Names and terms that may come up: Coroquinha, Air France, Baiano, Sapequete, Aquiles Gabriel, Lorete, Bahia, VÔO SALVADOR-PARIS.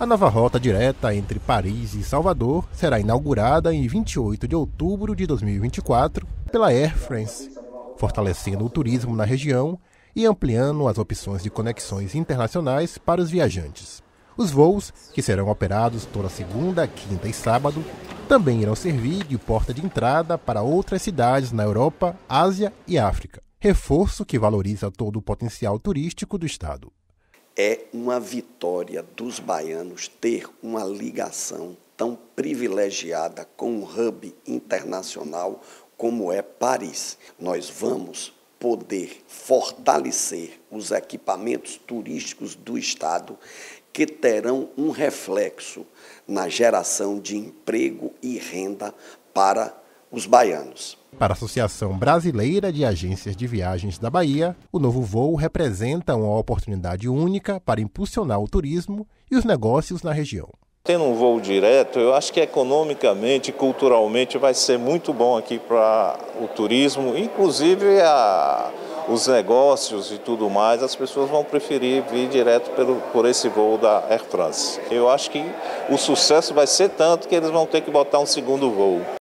A nova rota direta entre Paris e Salvador será inaugurada em 28 de outubro de 2024 pela Air France, fortalecendo o turismo na região e ampliando as opções de conexões internacionais para os viajantes. Os voos, que serão operados toda segunda, quinta e sábado, também irão servir de porta de entrada para outras cidades na Europa, Ásia e África, reforço que valoriza todo o potencial turístico do estado. É uma vitória dos baianos ter uma ligação tão privilegiada com um hub internacional como é Paris. Nós vamos poder fortalecer os equipamentos turísticos do estado que terão um reflexo na geração de emprego e renda para os baianos. Para a Associação Brasileira de Agências de Viagens da Bahia, o novo voo representa uma oportunidade única para impulsionar o turismo e os negócios na região. Tendo um voo direto, eu acho que economicamente e culturalmente vai ser muito bom aqui para o turismo, inclusive os negócios e tudo mais, as pessoas vão preferir vir direto por esse voo da Air France. Eu acho que o sucesso vai ser tanto que eles vão ter que botar um segundo voo.